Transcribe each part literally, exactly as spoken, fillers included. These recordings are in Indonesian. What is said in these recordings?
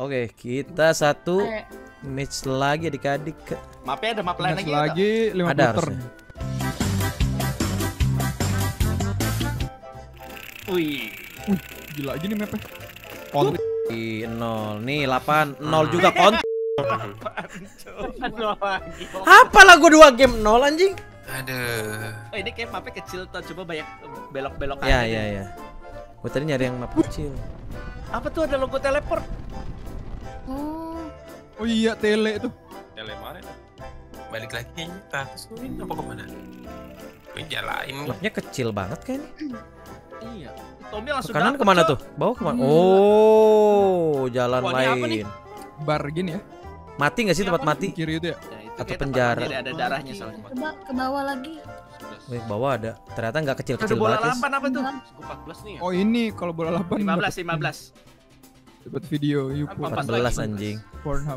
Oke, kita satu match lagi adik-adik. Mapnya ada map lain lagi. Lagi lima turn. Wih. Wih, gila aja nih mapnya. Kont nol nih delapan nol juga kont. Apalah gua dua game nol anjing. Aduh. Oh, ini kayak mapnya kecil tuh, coba banyak belok-belokan. Ya ya ya. Gua tadi nyari yang map kecil. Apa tuh ada logo teleport? Oh. Oh iya, tele tuh. Tele mana tuh? Balik lagi yang kita suruhin apa kemana? Jalain. Mapnya kecil banget kayaknya. Iya. Tommy langsung kanan kemana tuh? Bawah kemana? Hmm. Oh, jalan lain. Bar gini ya. Mati nggak sih tempat mati? Kiri itu ya. Atau penjara. Ada darahnya soalnya. Coba ke bawah lagi. Wih, bawah ada. Ternyata nggak kecil-kecil banget. Bola delapan apa tuh? empat belas nih ya. Oh, ini kalau bola delapan lima belas lima belas. Dapat video YouTube empat belas anjing. Pornhub.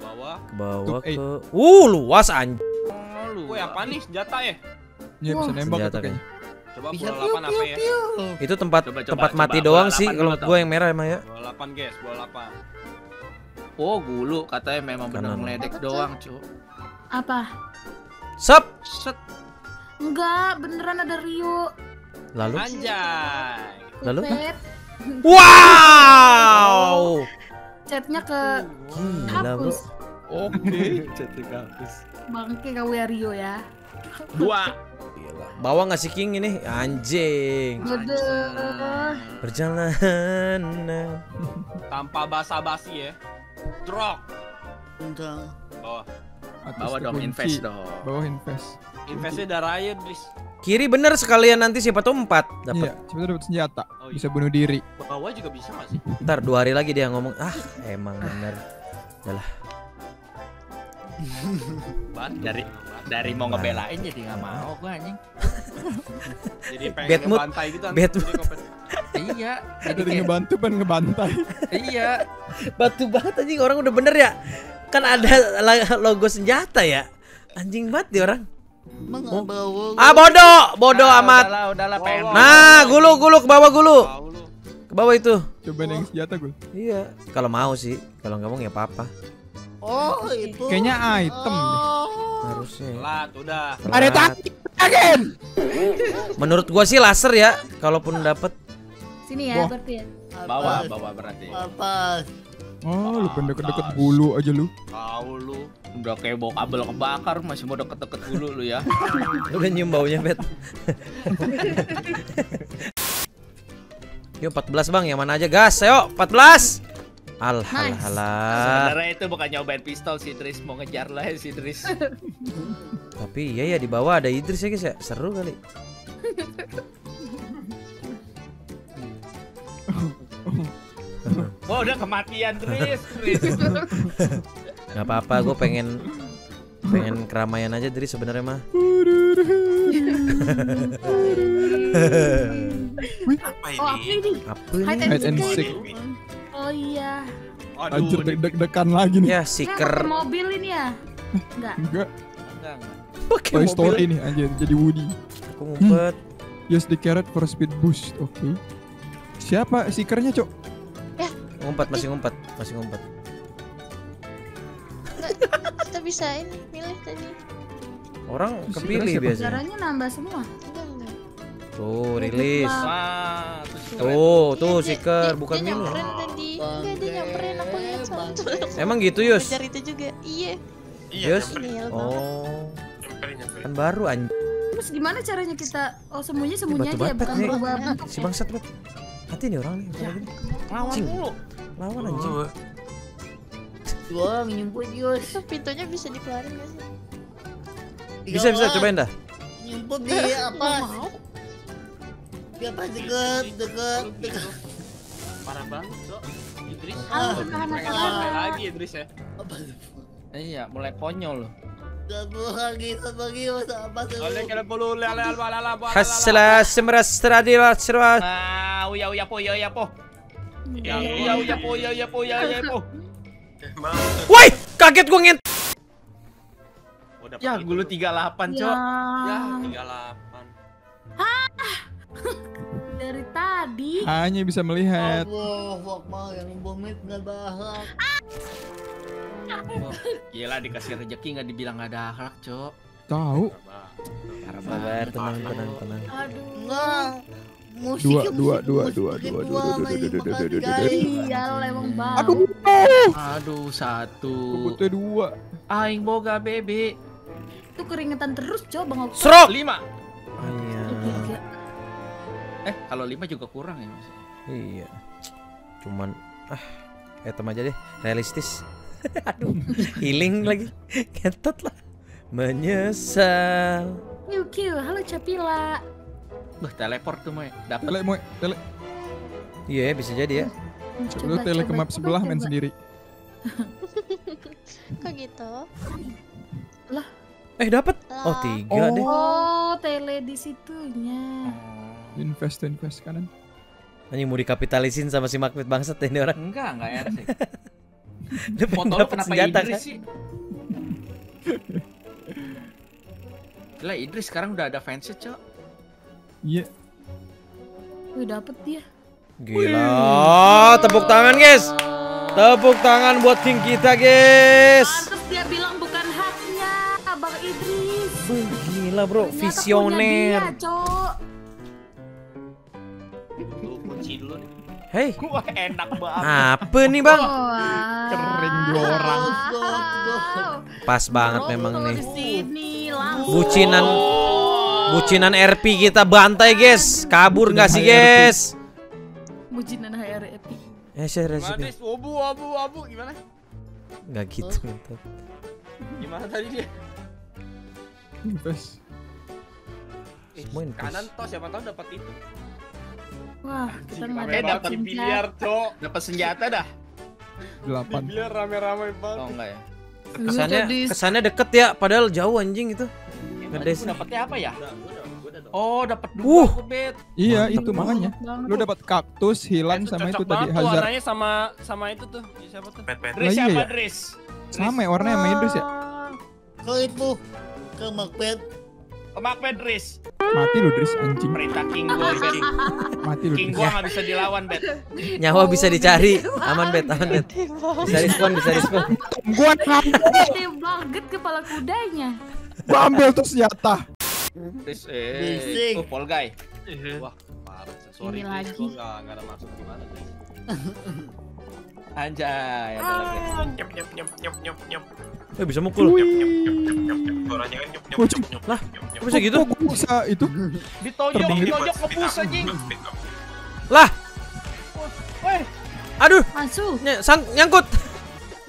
Bawah. Bawah ke. Uh, luas anjing. Woi, apa nih senjata ya? Iya, bisa nembak kayaknya. Coba bola delapan apa ya? Itu tempat tempat mati doang sih kalau gua yang merah emang ya. Bola delapan, guys. Bola delapan. Oh, gulu katanya memang benar ngeledek doang, cu. Apa? Sep. Set. Enggak, beneran ada Rio. Lalu? Anjay. Lalu? Kan? Wow. Chatnya ke hmm, hapus. Oke, chatnya ke hapus. Bangke kau ya Rio ya. Dua. Bawa nggak sih King ini? Anjing. Aduh. Perjalanan tanpa basa-basi ya. Drop. Enggak. Bawah. Bawah dong, invest dong. Bawah invest. Investnya darah aja, please. Kiri bener sekalian nanti siapa tuh empat dapat. Iya, siapa dapat senjata. Oh, iya. Bisa bunuh diri. Bawah juga bisa enggak sih? Ntar dua hari lagi dia ngomong, "Ah, emang bener." Udahlah. dari dari mau ngebelain jadi enggak mau gua anjing. Jadi pengen ngebantai gitu anjing. Iya, jadi ngebantu pengen ngebantai. Iya. Batu banget anjing, orang udah bener ya. Kan ada logo senjata ya. Anjing banget dia orang. Oh. Ah bodoh, bodoh nah, amat. Udahlah, udahlah, wow. Nah, gulu gulu ke bawah gulu. Ke bawah itu. Coba yang senjata gua. Iya, kalau mau sih. Kalau enggak mau ya apa-apa. Oh, itu. Kayaknya item oh. Harusnya. Lat udah. Ada taktik again. Menurut gua sih laser ya, kalaupun dapat. Sini ya, berarti ya. Bawa, bawa berarti. Apa? Oh, lu pendek-deket bulu aja lu. Tahu lu. Udah kayak bawa kabel kebakar masih mau deket-deket bulu lu ya. Udah nyium baunya, Bet. Yo empat belas, Bang. Yang mana aja, gas. Ayo, empat belas. Alhamdulillah. Nice. Sebenarnya itu bukan nyobain pistol, si Idris mau ngejar lah ya, si Idris. Tapi iya ya di bawah ada Idris ya guys ya, seru kali. Wah, udah kematian Idris. Gak apa-apa, gue pengen pengen keramaian aja Idris sebenarnya mah. Oh ini? Hide and seek. Oh iya. Aduh, deg-degan lagi nih. Ya, seeker. Pakai mobil ini ya? Enggak. Enggak. Enggak. Pakai mobil. Story ini anjir, jadi Woody. Aku ngumpet. Use the carrot for speed boost. Oke. Siapa seekernya, Cok? Eh, ngumpet, masih ngumpet, masih ngumpet. Kita bisa ini milih tadi. Orang kepilih biasanya. Caranya nambah semua. Tuh, rilis. Wah, tuh, tuh seeker bukan milih. Enggak, dia nyamperin aku lihat soalnya. Emang gitu, Yus? Ngejar itu juga. Iya. Yus? Oh. Kan baru anjing. Terus gimana caranya kita oh sembunyi-sembunyi aja ya, bukan berubah bentuk. Si bangsat bet. Hati nih orang nih. Lawan mulu. Lawan anjing. Wah, nyumput Yus. Itu pintunya bisa dikeluarin enggak sih? Bisa, bisa cobain dah. Nyumput di apa? Dia pas deket, deket, deket. Parah banget, Cok. Idris. Ah, pengen lagi Idris ya. Iya, mulai konyol loh. Haslah semras tradila serwa. Ah, uya uya po, uya uya po. Ya uya uya po, uya uya po, uya uya po. Woi, kaget gua ngent. Ya, gulu tiga puluh delapan, Cok. Ya, tiga puluh delapan. Hah. Dari tadi hanya bisa melihat. Allah, Akmal yang bomit nggak bahlak. Gila, dikasih rejeki nggak dibilang nggak ada akhlak, Cok. Tahu. Sabar, tenang, tenang, tenang. Aduh. Nah, musiknya dua, dua, dua, dua, dua, dua, dua, dua, dua, dua. Aduh, aduh, satu. Kebutnya dua. Aing boga bebe. Itu keringetan terus, Cok, Bang Okto. Serok lima. Eh, kalau lima juga kurang ya maksudnya. Iya. Cuman ah, item aja deh, realistis. Aduh, healing lagi. Ketot lah. Menyesal. Yukio, halo Capila. Loh, teleport tuh, Moy. Dapat. Tele, Moy, tele. Iya, yeah, bisa jadi ya. Coba, coba tele ke map sebelah, main sendiri. Kok gitu? Lah. Eh, dapat. Oh, tiga oh, deh. Oh, tele di situnya. Invest, invest kanan. Anjing mau dikapitalisin sama si Magnet bangsat ini orang. Enggak, enggak enak sih. Foto lo kenapa Idris sih? Lah Idris sekarang udah ada fansnya, Cok. Iya. Yeah. Wih, dapet dia. Gila, oh, tepuk tangan, guys. Tepuk tangan buat king kita, guys. Terus dia bilang bukan haknya, Abang Idris. Wih, gila, Bro, ternyata visioner. Punya dia, Cok. Hei, enak banget. Apa nih, Bang? Kering dua orang. Pas banget memang nih. Bucinan, bucinan R P kita bantai, guys. Kabur nggak sih, guys? Bucinan H R P. Eh, serius. Abu, abu, abu, gimana? Nggak gitu. Gimana tadi dia? Bes. Kanan toh, siapa tahu dapat itu. Wah, kita nggak dapat biliar, Cok. Dapat senjata dah. delapan. Biliar rame-rame banget. Oh, enggak ya. Kesannya kesannya deket ya, padahal jauh anjing itu. Ngedes. Dapatnya apa ya? Oh, dapat dua kebet. Iya, itu makanya. Lu dapat kaktus, hilang sama itu tadi hazard. Warnanya sama sama itu tuh. Siapa tuh? Dris siapa Dris? Sama warnanya sama Idris ya. Ke itu ke Macbet. Kemak Pedris. Mati lu, Dris, anjing. Perintah king gua, king. Mati lu, king gua enggak bisa dilawan, Bet. Nyawa bisa dicari. Aman, Bet, aman, Bet. Bisa diskon, bisa diskon. Gua ngambil. Diblaget kepala kudanya. Ambil tuh senjata. Dris, eh. Oh, Polgai. Wah, parah. Sorry, Dris, gua enggak enggak ada maksud gimana, Dris. Anjay, ada lagi. Nyep nyep nyep nyep nyep nyep. Eh, bisa mukul. Nyep nyep nyep nyep nyep. Orangnya kan nyep nyep nyep. Lah, bisa gitu? Bisa itu. Ditojok, ditojok ngebus anjing. Lah. Woi. Aduh. Masuk. Sang nyangkut.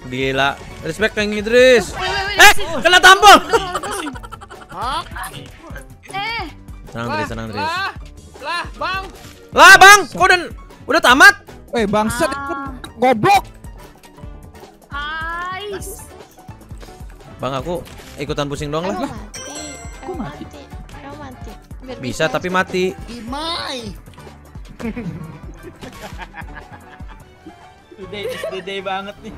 Gila. Respect Kang Idris. Eh, kena tampol. Eh. Tenang, Dris, tenang, Dris. Lah, Bang. Lah, Bang. Kok udah udah tamat? Eh, bangsat. Goblok. Ais. Bang, aku ikutan pusing doang lah. Aku mati. Aku mati. Bisa tapi mati. Imai. Today is the day banget nih.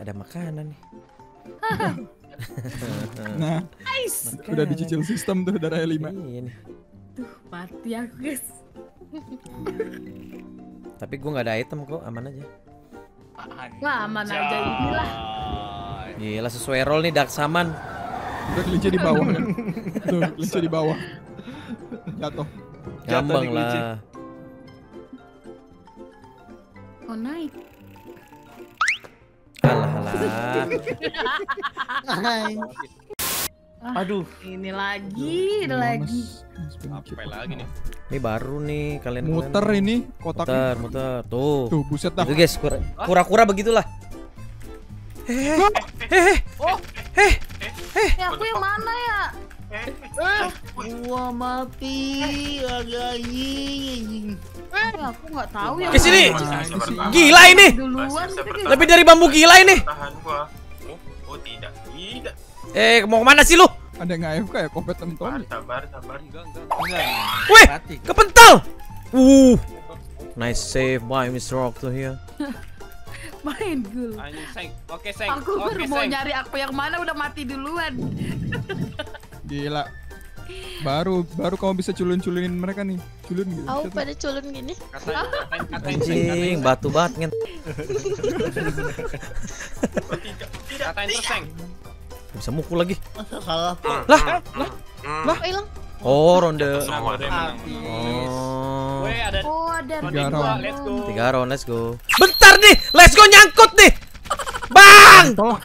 Ada makanan nih. Nah. Ais. Udah dicicil sistem tuh darah lima. Iya nih. Tuh, mati aku, guys. Tapi gue nggak ada item kok, aman aja. Wah, aman aja inilah. Gila, sesuai roll nih Dark Saman. Udah kelinci di bawah. Tuh, kelinci di bawah. Jatuh. Gampang lah. Oh, naik. Alah, alah. Aduh, ini lagi, ini lagi. Apa lagi nih? Ini baru nih kalian. Muter ini kotaknya. Muter, muter. Tuh. Tuh, buset dah. Itu guys, kura-kura begitulah. Eh. Eh. Eh. Eh. Aku yang mana ya? Eh. Gua mati anjing. Eh, aku enggak tahu ya. Ke sini. Gila ini. Lebih dari bambu gila ini. Oh, tidak. Tidak. Eh, mau kemana sih lu? Ada yang A F K ya, kompet temen-temen. Sabar, sabar, sabar. Enggak, enggak, enggak. Wih, kepental. Uh, nice save by Mister Rock tuh ya. Main dulu. Oke, Seng. Aku baru mau nyari aku yang mana udah mati duluan. Gila. Baru baru kamu bisa culun-culunin mereka nih. Culun gitu. Aku pada culun gini. Katain, katain, katain, anjing, batu banget nget. Katain terus, Seng. Bisa mukul lagi. Salah. Lah, lah. Lah, hilang. Oh, ronde. Oh. Weh, ada. Oh, ada. tiga round, let's go. Bentar nih, let's go nyangkut nih. Bang. Tolong.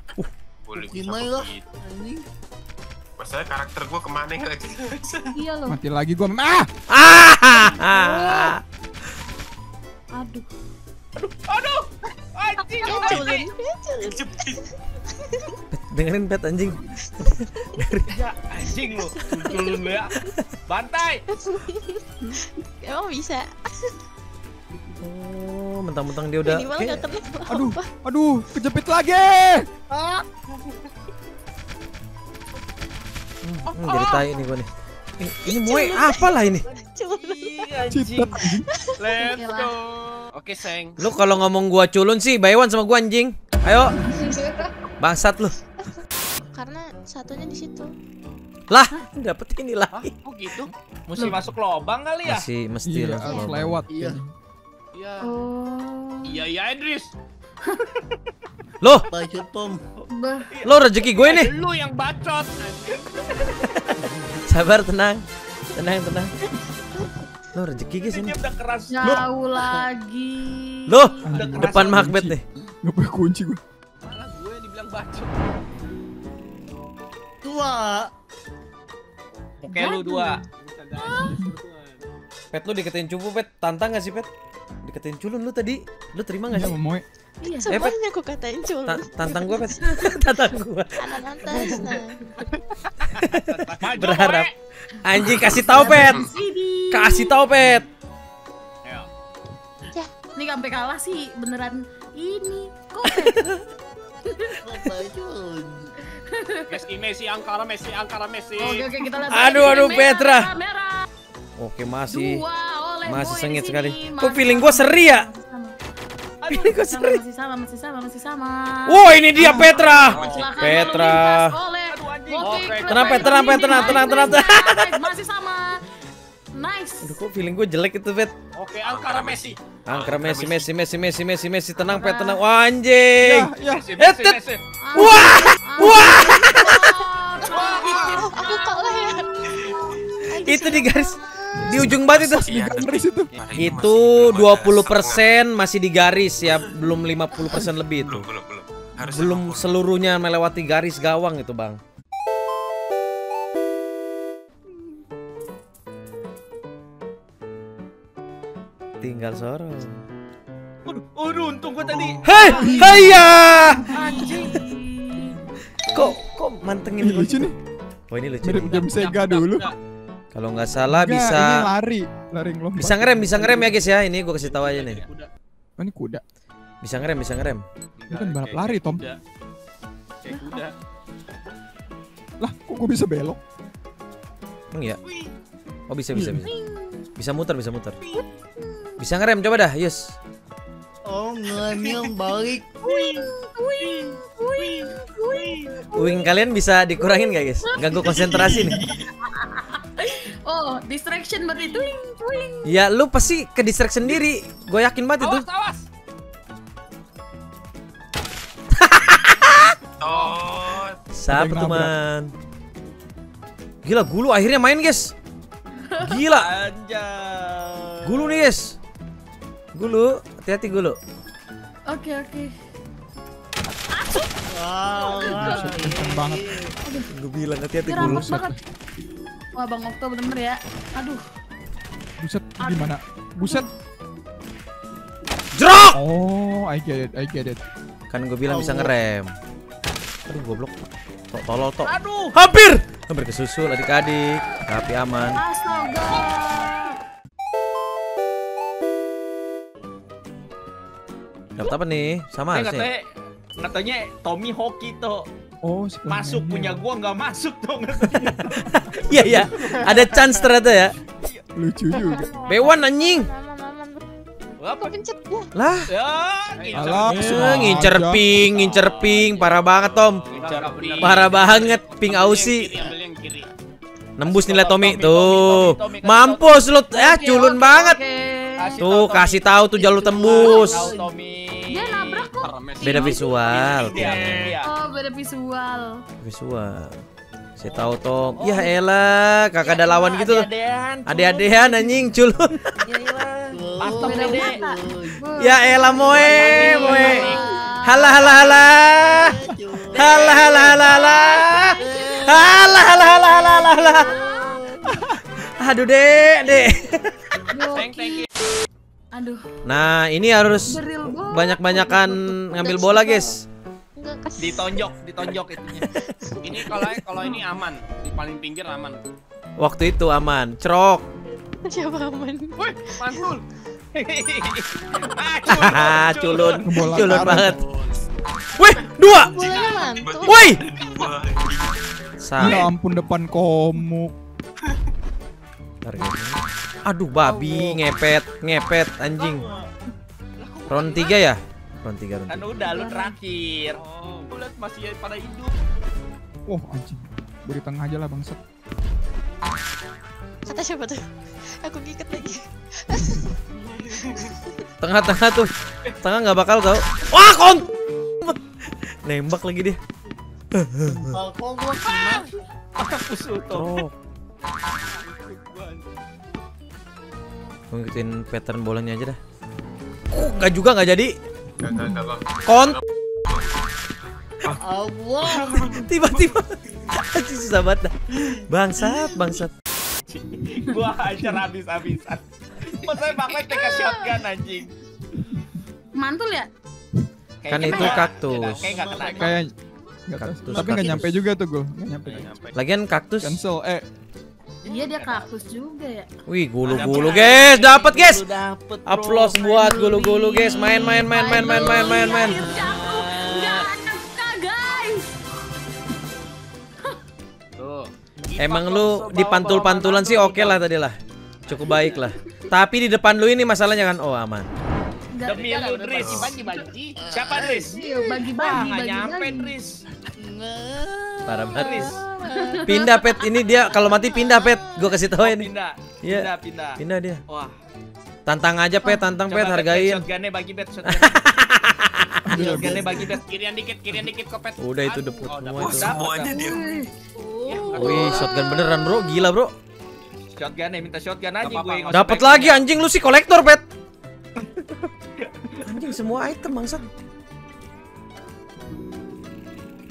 Gimana anjing? Masalah karakter gua kemana enggak aja. Iya loh. Mati lagi gua. Ah! Ah! Aduh. Aduh, aduh. Anjing. Dengerin pet anjing. Ya anjing lu. Culun lu ya. Bantai. Emang bisa. Oh, mentang-mentang dia udah. Kayak... Aduh, aduh, kejepit lagi. Ah. Hmm, oh, oh. Jadi tai nih gua nih. Ini, ini mue apalah ini? Cita. Let's go. Oke, Seng. Lu kalau ngomong gua culun sih, Baywan sama gua anjing. Ayo. Bangsat lu. Karena satunya di situ. Lah, dapet ini lagi. Hah? Oh gitu. Mesti masuk lobang kali ya? Mesti mesti iya, harus lewat. Iya. Iya. Oh. Iya, iya, Idris. Loh, lo rezeki gue nih. Lu yang bacot. Sabar, tenang. Tenang, tenang. Lo rezeki guys ini. Jauh lagi. Loh, depan Macbeth nih. Enggak punya kunci gue. Malah gue dibilang bacot. Dua. Oke, lu dua. Pet, lu diketin cupu, Pet. Tantang gak sih, Pet? Diketin culun lu tadi. Lu terima gak sih? Iya, semuanya aku katain culun. Tantang gua, Pet. Tantang gua. Berharap. Anjing, kasih tahu, Pet. Kasih tahu, Pet. Ya. Ini sampai kalah sih beneran ini. Kok culun. Messi, Messi, Ankara, Messi, Ankara, Messi. Oke, oke, kita lihat. Aduh, aduh, Petra. Oke, masih. Masih sengit sekali. Kok feeling gua seri ya? Ini kok seri. Masih sama, masih sama, masih sama. Wow, ini dia Petra. Petra. Tenang, Petra, tenang, tenang, tenang. Masih sama. Nice. Aduh, kok feeling gue jelek itu, Pet. Oke, Ankara Messi. Ankara Messi, Messi, Messi, Messi, Messi, Messi. Tenang, Pet, tenang. Wah, anjing. Wah, wah. Aku kalah ya. Itu di garis. Di ujung banget itu, ya, itu. Itu dua puluh persen masih di garis ya, belum lima puluh persen lebih itu. Belum, belum, belum. Belum seluruhnya melewati garis gawang itu, Bang. Tinggal sorong. Aduh, untung gua tadi. Hei, haiya. Anjing. Kok kok mantengin lucu nih. Oh, ini lucu. Udah bisa enggak dulu? Kalau nggak salah enggak, bisa lari, lari ngelompat. Bisa ngerem, bisa ngerem ya guys ya. Ini gue kasih tahu aja nih. Oh, ini kuda. Bisa ngerem, bisa ngerem. Ini kan balap lari, Tom. Kayak kuda. Lah, kok gue bisa belok? Enggak. Oh, bisa, bisa, bisa. Bisa muter, bisa muter. Bisa ngerem, coba dah, Yus. Oh, ngerem yang balik. Wing, wing, wing, wing. Wing kalian bisa dikurangin nggak guys? Ganggu konsentrasi nih. Oh, distraction berarti twing twing. Ya, lu pasti ke distract sendiri. Gue yakin banget itu. Awas, awas. Oh, siapa teman? Gila, Gulu akhirnya main, guys. Gila. Anjay. Gulu nih, guys. Gulu, hati-hati Gulu. Oke, okay, oke. Okay. Wow, keren banget. Gue bilang hati-hati Gulu. Wah, Bang Okto bener-bener ya. Aduh. Buset, gimana? Buset. Jerok. Oh, I get it, I get it. Kan gue bilang oh, bisa ngerem. Aduh, goblok. Tok tolol tok. Aduh. Hampir. Hampir kesusul adik-adik. Tapi aman. Astaga. Dapat apa nih? Sama sih. Katanya, katanya Tommy hoki toh. Oh, masuk punya gua nggak masuk dong. Iya ya, ada chance ternyata ya. Lucu juga. Baywan anjing. Apa pencet gua? Lah. Ya, ngincer ping, ngincer ping, parah banget Tom. Parah banget ping Aussie. Nembus nilai Tommy tuh. Mampus lu ya, culun banget. Tuh kasih tahu tuh jalur tembus. Dia nabrak kok. Beda visual. Oh, beda visual. Visual. Saya tahu Tom. Ya elah, kakak ada lawan gitu. Ade-adean anjing culun. Ya elah moe, moe. Halah halah halah. Halah halah halah. Halah halah halah halah. Aduh, Dek, Dek. Aduh. Nah, ini harus banyak-banyakan ngambil bola, guys. Ditonjok, ditonjok itunya. Ini kalau kalau ini aman, di paling pinggir aman. Waktu itu aman, cerok. Coba aman. Woi, mantul. Ah, culun, culun banget. Woi, dua. Woi. Ya ampun depan komuk. Aduh babi ngepet, ngepet anjing. Round tiga ya? Round tiga round. Kan udah lu terakhir. Oh, bulat masih pada hidup. Wah, anjing. Beri tengah aja lah bangsat. Kata siapa tuh? Aku ngiket lagi. Tengah-tengah tuh. Tengah nggak bakal tau. Wah, kon. Nembak lagi dia. Balkon gua kena. Aku ngikutin pattern bolanya aja dah. Oh, nggak juga nggak jadi. Kont. Tiba-tiba. Susah banget dah. Bangsat, bangsat. Gua hajar habis-habisan. Masa pakai take shotgun anjing. Mantul ya? Kan itu kaktus. Kayak kaktus. Tapi nggak nyampe juga tuh gua. Nggak nyampe. Lagian kaktus. Cancel eh. Iya dia kaktus juga ya. Wih gulu-gulu guys, dapat guys. Aplaus buat gulu-gulu guys. Main main main main main main main main. Emang lu dipantul-pantulan sih oke lah tadi lah. Cukup baik lah. Tapi di depan lu ini masalahnya kan oh aman. Demi lu Dris bagi-bagi. Siapa Dris? Bagi-bagi bagi nyampe Dris. Parah banget. Pindah pet ini dia kalau mati pindah pet. Gue kasih tau ini. Pindah. Pindah pindah. Pindah dia. Wah. Tantang aja pet, tantang pet hargain. Shotgunnya bagi pet, shotgunnya bagi pet. Kirian dikit, kirian dikit kok pet. Udah itu depot semuanya dia. Wih, shotgun beneran, Bro. Gila, Bro. Shotgun ya, minta shotgun aja gue. Dapat lagi anjing lu si kolektor, pet. Anjing semua item bangsat.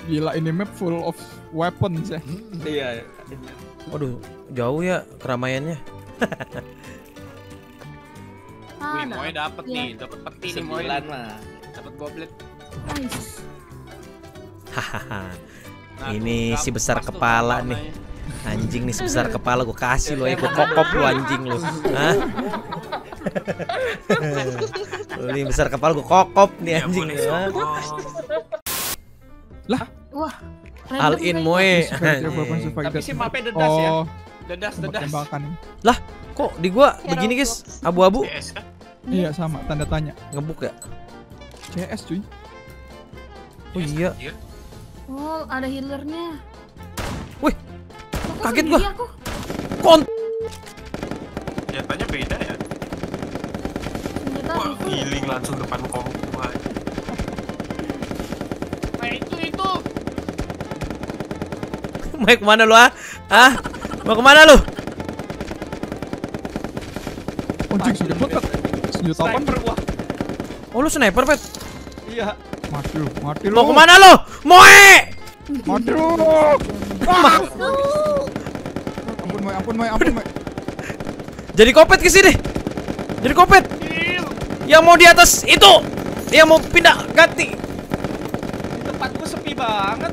Gila ini map full of weapons ya. Iya. Waduh, jauh ya keramaiannya. Wih, moy dapat nih, dapat peti nih moy. Dapat goblet. Hahaha. Ini si besar kepala nih. Anjing nih sebesar kepala gua kasih lo ya, gua kokop lo anjing lo. Hah? Ini besar kepala gua kokop nih anjing nih. Lah, wah. All in moe. Tapi sih mapnya dedas ya. Dedas dedas. Lah, kok di gua begini guys? Abu-abu. Iya sama, tanda tanya. Ngebuk ya? C S cuy. Oh iya. Oh, ada healernya. Wih. Kaget gua. Kont. Senjatanya beda ya. Wah, healing langsung depan kompo. Mau kemana lu ah? Hah? Mau kemana lu? Anjing sudah botak. Senjata apaan? Oh lu sniper, Pet? Iya. Mati lu, mati lu. Mau kemana lu? Moe! Mati lu. Ampun moe, ampun moe, ampun moe. Jadi kopet ke sini. Jadi kopet. Yang mau di atas itu. Yang mau pindah ganti. Tempatku sepi banget.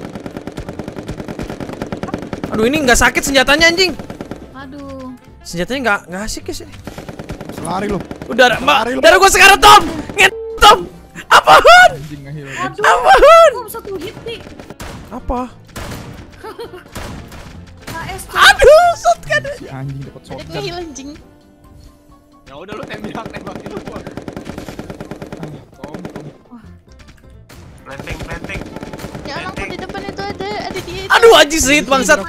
Aduh ini nggak sakit senjatanya anjing. Aduh. Senjatanya nggak nggak asik guys ini. Lari lu. Udah, mbak. Darah gua sekarang Tom. Nget Tom. Apaan? Aduh. Apaan? Satu hit nih. Apa? Aduh, shotgun. Si anjing dapat shotgun. Ada gila anjing. Ya udah lu tembak tembak itu gua. Tom, Tom. Planting, planting. Ya ampun di depan itu ada ada dia. Aduh anjing sehit bangsat.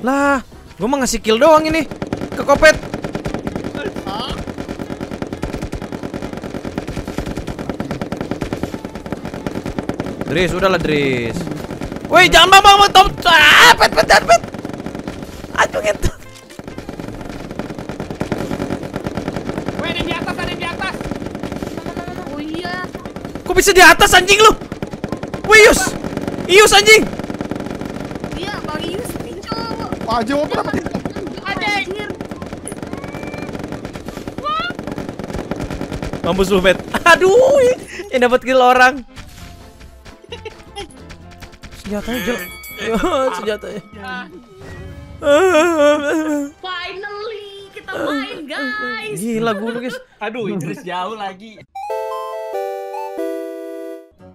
Lah, gue mah ngasih kill doang ini. Kekopet. Dris, udahlah Dris. Woi, jangan bang-bang Tom. Ah, pet pet pet. Aduh gitu. Woi, ada di atas, ada di atas. Oh iya. Kok bisa di atas anjing lu? Woi, Ius. Ius anjing. Iya, Bang Ius pinco. Wah, jawab berapa? Anjir. Mampus lu, Pet. Aduh, yang dapat kill orang. Senjatanya jelek. Senjatanya. Finally kita main, guys. Gila gue guys. Aduh, Idris jauh lagi.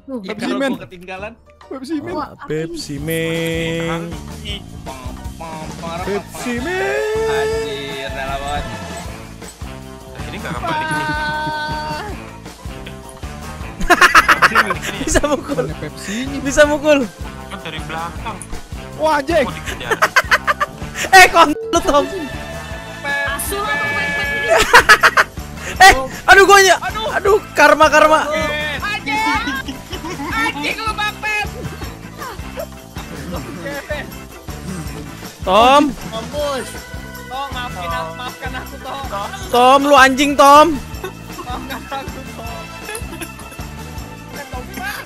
Uh, ya, Pepsi Man ketinggalan. Pepsi Man. Wah, Pepsi Man. Pepsi Man. Anjir, dalam banget. Ini enggak akan balik ini. Bisa mukul. Bisa mukul. Dari belakang. Wah, jeng. Eh, kon lu Tom. Asu apa pet-pet ini? Eh, aduh gua nya. Aduh, karma-karma. Anjing. Anjing lu Bapet. Tom. Mampus. Tom, maafin aku, maafkan aku Tom. Tom, lu anjing Tom. Maafkan aku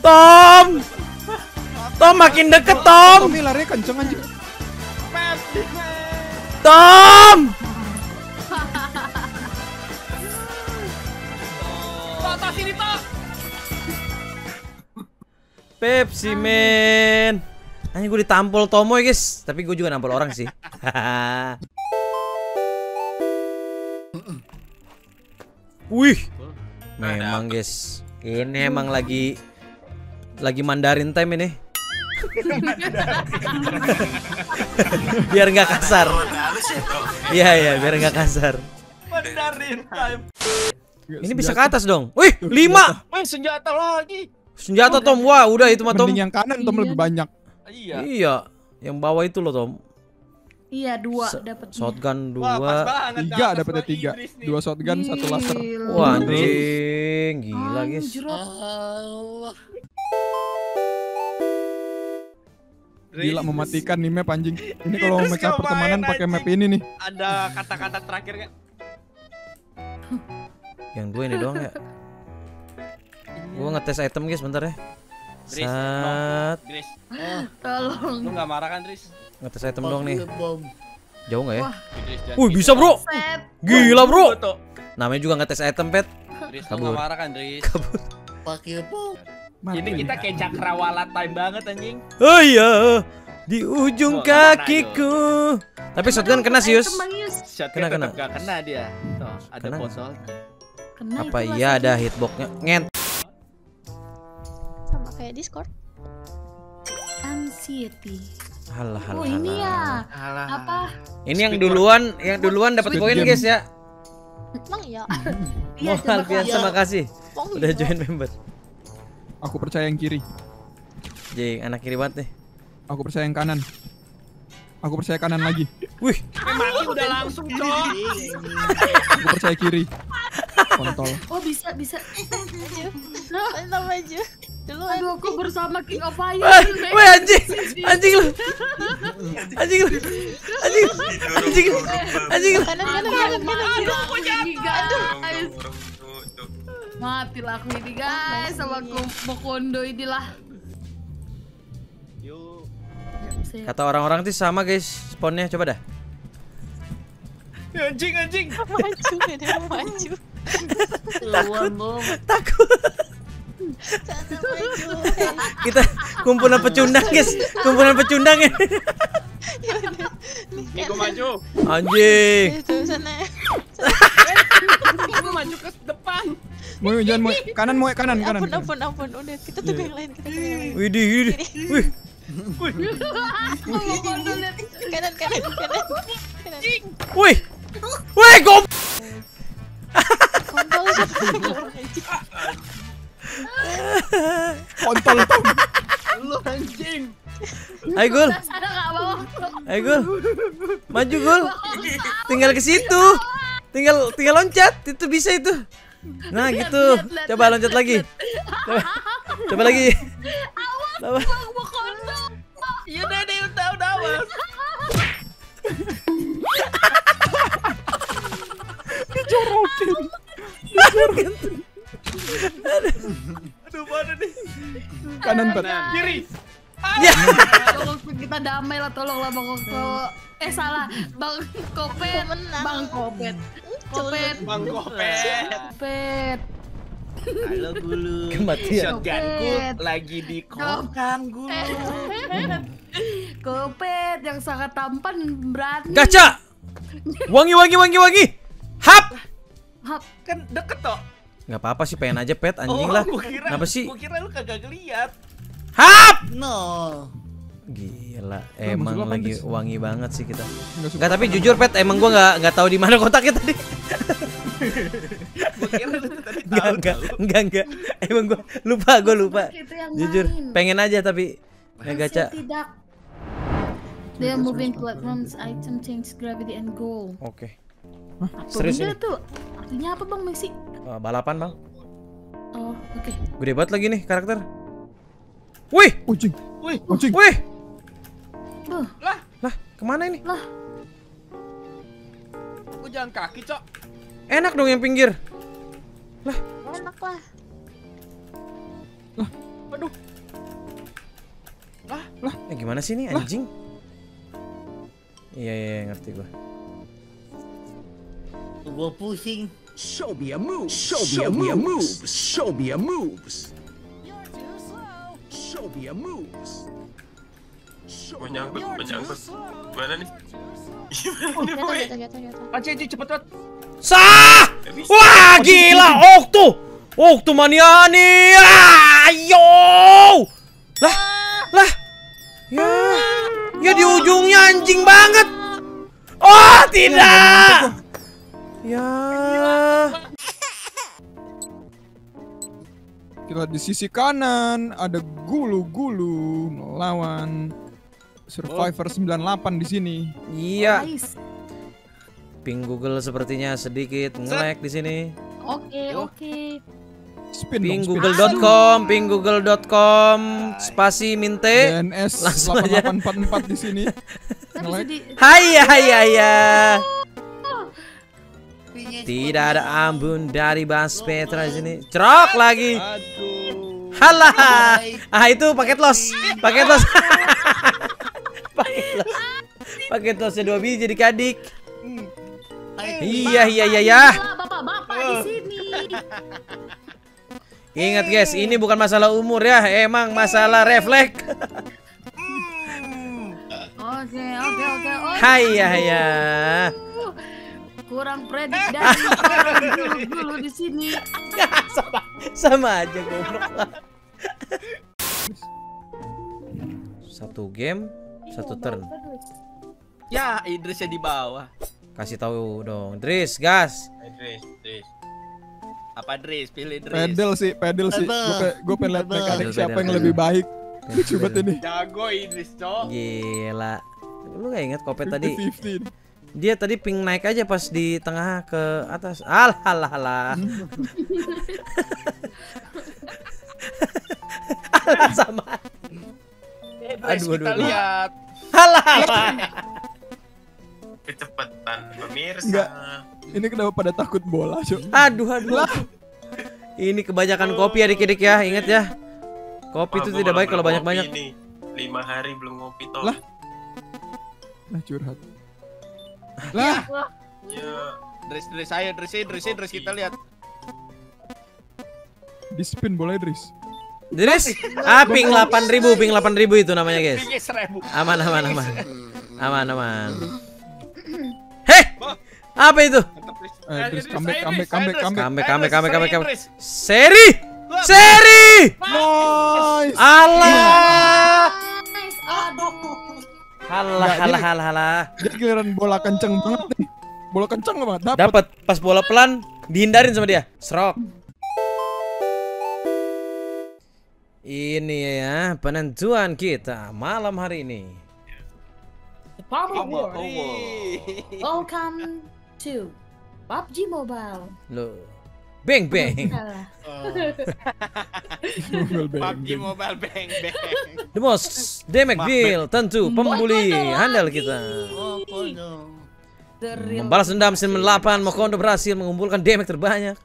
Tom. Tom. Tom makin deket Tom. Tom lari kenceng anjing. Tom. Toto sini Tom. Pepsi Man. Anjing gue ditampol Tomoy guys, tapi gue juga nampol orang sih. Wih. Memang guys, ini emang lagi lagi Mandarin time ini. Biar nggak kasar. Iya ya, biar nggak kasar. Mandarin time. Ini bisa ke atas dong. Wih, lima. Wih, senjata lagi. Senjata Tom. Wah, udah itu mah Tom. Mending yang kanan Tom lebih banyak. Iya. Iya, yang bawah itu loh Tom. Iya, dua dapetnya. Shotgun dua, tiga dapetnya tiga. Dua shotgun, satu laser. Wah, anjing, gila guys. Allah. Gila mematikan nih map anjing. Ini kalau mecah pertemanan pakai map ini nih. Ada kata-kata terakhir enggak? Yang dua ini doang ya. Gua ngetes item guys bentar ya. Sat. Tolong. Lu enggak marah kan, Tris? Ngetes item doang nih. Jauh enggak ya? Wih, bisa, Bro. Gila, Bro. Namanya juga ngetes item, Pet. Tris enggak marah kan, Tris? Pakai bom. Ini kita kayak cakrawala time banget anjing. Oh iya. Di ujung oh, kakiku. Kena, tapi shotgun kena sih Yus. Kena kena. Enggak kena dia. Tuh, ada botol. Apa iya ada hitboxnya? Nget. Sama kayak Discord. Anxiety. Halah halah. Oh ini ya. Halah. Apa? Ini yang duluan, yang duluan dapat poin guys ya. Emang ya. Mohon biasa makasih. Udah join member. Aku percaya yang kiri. Jeng, anak kiri banget deh. Aku percaya yang kanan. Aku percaya kanan lagi. Wih, mati udah langsung cok. Aku percaya kiri. Kontol. Oh bisa bisa. Entah aja. Aduh, aku bersama King of Fire. Wih anjing, anjing lu, anjing lu, anjing, anjing, anjing lu. Kanan kanan kanan kanan. Aku jatuh. Matilah aku ini guys, sama Bokondo inilah. Yuk. Kata orang-orang sih sama guys, spawnnya coba dah. Anjing anjing. Maju, dia maju. Takut, takut. Kita kumpulan pecundang guys, kumpulan pecundang ya. Nih gua maju. Anjing. Gua maju ke depan. Mau jangan mau kanan mau kanan kanan. Ampun ampun ampun udah kita tuh yang lain kita tuh yang lain. Widih widih. Wih. Kanan kanan kanan. Anjing. Wih. Wih gom. Kontol. Kontol. lu anjing. Ayo Gul. Ayo Gul. Maju Gul. Tinggal ke situ. Tinggal tinggal loncat, itu bisa itu. Nah, gitu. Coba loncat lagi. Coba, coba lagi. Awas, gua kondom. Ya udah deh, udah udah awas. Dijorokin. Dijorokin. Aduh, mana nih? Kanan, kanan. Kiri. Ya. Kita damai lah, tolonglah Bang Koko. Eh salah, Bang Kopet. Bang Kopet. Kopet. Bang Kopet. Kopet. Halo Gulu. Kematian Gulu lagi di kokan Gulu. Kopet yang sangat tampan berani. Gacha. Wangi wangi wangi wangi. Hap. Hap kan deket toh. Gak apa-apa sih, pengen aja pet anjing oh, lah. Kira, kenapa sih? Gua kira lu kagak ngeliat. Hap! No. Gila, emang nah, lagi pandes. Wangi banget sih kita. Enggak, tapi jujur pet, emang gua enggak enggak tahu di mana kotaknya tadi. Gua kira lu tadi tahu. Enggak, enggak, enggak. Emang gua lupa, gua lupa. Jujur, main. Pengen aja tapi enggak gacha. Tidak. They are moving platforms, item change gravity and goal. Oke. Okay. Hah? Serius ini? Tuh? Artinya apa Bang Messi? Uh, balapan bang. Oh oke. Okay. Gede banget lagi nih karakter. Wih, ucing, wih, ucing, wih. Uh. Lah, lah, kemana ini? Lah, aku jalan kaki cok. Enak dong yang pinggir. Lah, enak lah. Lah, aduh. Lah, lah, eh, gimana sih ini anjing? Iya iya ngerti gua. Gua pusing. Show me a move. Show me a move. Show me a moves. You're too slow. Show me a moves. Show me a moves. Gimana nih? Gimana boy? Aja aja cepet cepet. Sah! Wah gila! Oktu! Oktu mania nih! Ayo! Lah, lah. Ya, ya di ujungnya anjing banget. Oh tidak! Ya. Kita di sisi kanan ada Gulu-Gulu melawan Survivor sembilan delapan di sini. Iya. Ping Google sepertinya sedikit nge-lag di sini. Oke, oke. ping google dot com, ping google dot com, spasi minte. D N S delapan delapan empat empat di sini. Hai hai hai. Tidak ada ampun dari Bas Petra di sini. Cerok lagi. Aduh. Halah. Ah itu paket los. Paket los. Paket los. Paket losnya dua biji jadi kadik. Iya iya iya ya. Bapak-bapak di sini. Ingat guys, ini bukan masalah umur ya, emang masalah refleks. Oke oke oke. Hai ya ya. Kurang predik dari Gulu-Gulu di sini. Sama, sama aja goblok. Satu game, satu turn. Ya, Idrisnya di bawah. Kasih tahu dong, Idris, gas. Idris, Idris. Apa Idris? Pilih Idris. Pedal sih, pedal sih. Gue pengen lihat mekanik siapa yang lebih baik. Coba ini. Jago Idris, cok. Gila. Lu gak ingat Kopet tadi? Dia tadi ping naik aja pas di tengah ke atas. Alah alah alah. Alah sama. Aduh aduh aduh. Alah alah. Kecepatan pemirsa. Enggak. Ini kenapa pada takut bola, Cuk? Aduh aduh. Ini kebanyakan kopi adik-adik ya, ingat ya. Kopi itu tidak baik kalau banyak-banyak. lima hari belum ngopi toh. Lah. Nah curhat. Lah. Ya. Dris, Dris, ayo Dris, Dris, Dris kita lihat. Di spin boleh Dris. Dris, ah ping delapan ribu, ping delapan ribu itu namanya, guys. Aman, aman, aman. Aman, aman. Heh. Apa itu? Eh, Dris, comeback, comeback, comeback, comeback, comeback, comeback, comeback. Seri! Seri! Nice. Allah. Aduh. Halah, halah, halah, halah. Dia giliran bola kenceng banget nih. Bola kenceng banget. Dapet. Dapet. Pas bola pelan, dihindarin sama dia. Serok. Ini ya penentuan kita malam hari ini. The Power War Welcome to P U B G Mobile. Loh, bang bang. P U B G Mobile bang bang. The most damage build tentu pembuli handal kita. Membalas dendam sembilan delapan, Mokondo berhasil mengumpulkan damage terbanyak.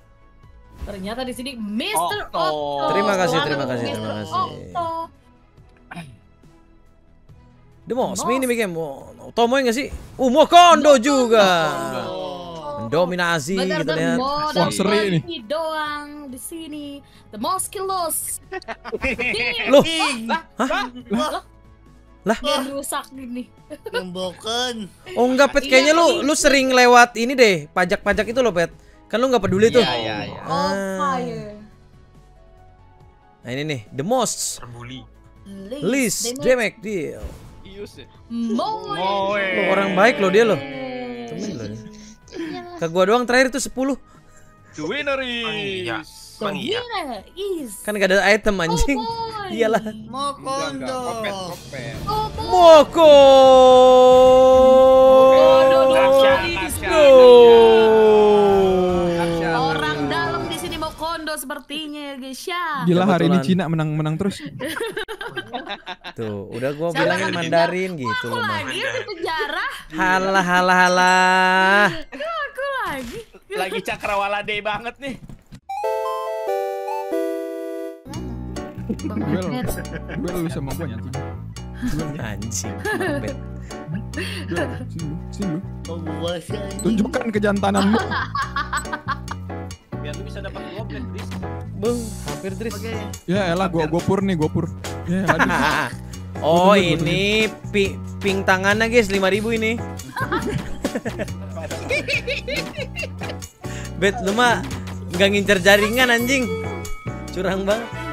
Ternyata di sini mister Otto. Otto. Terima kasih, terima kasih, terima kasih. The most mini game, Otto mau enggak sih? Uh, Mokondo juga. Mendominasi kita lihat. Wah, seri ini. Doang di sini. The most killos. Loh. Hah? Lah, yang rusak ini. Nemboken. Oh, enggak Pet, kayaknya lu lu sering lewat ini deh, pajak-pajak itu lo, Pet. Kan lu nggak peduli yeah, tuh. Yeah, yeah. Ah. Nah ini nih, the most terbuli. Least damage deal. Moe. Lo orang baik lo dia lo. Temen lo. Ke gua doang terakhir itu sepuluh. The winner is. Bang iya. Kan gak ada item anjing. Oh iyalah. Mokondo. Moko. Sepertinya guys ya. Gila hari ini Cina menang-menang terus. Tuh, udah gua bilangin Mandarin gitu loh. Lagi di penjara. Halah halah halah. Aku lagi. Lagi cakrawala day banget nih. Gue bisa mampunya tuh. Anjing. Sini. Tunjukkan kejantananmu. Biar lu bisa dapat goblin, Tris. Beuh, hampir Tris. Okay. Ya elah, gua gopur nih, gopur. Ya, elah, oh, gopur, ini gopur. Pi, ping tangannya, guys, lima ribu ini. Bet, lu mah nggak ngincer jaringan anjing. Curang banget.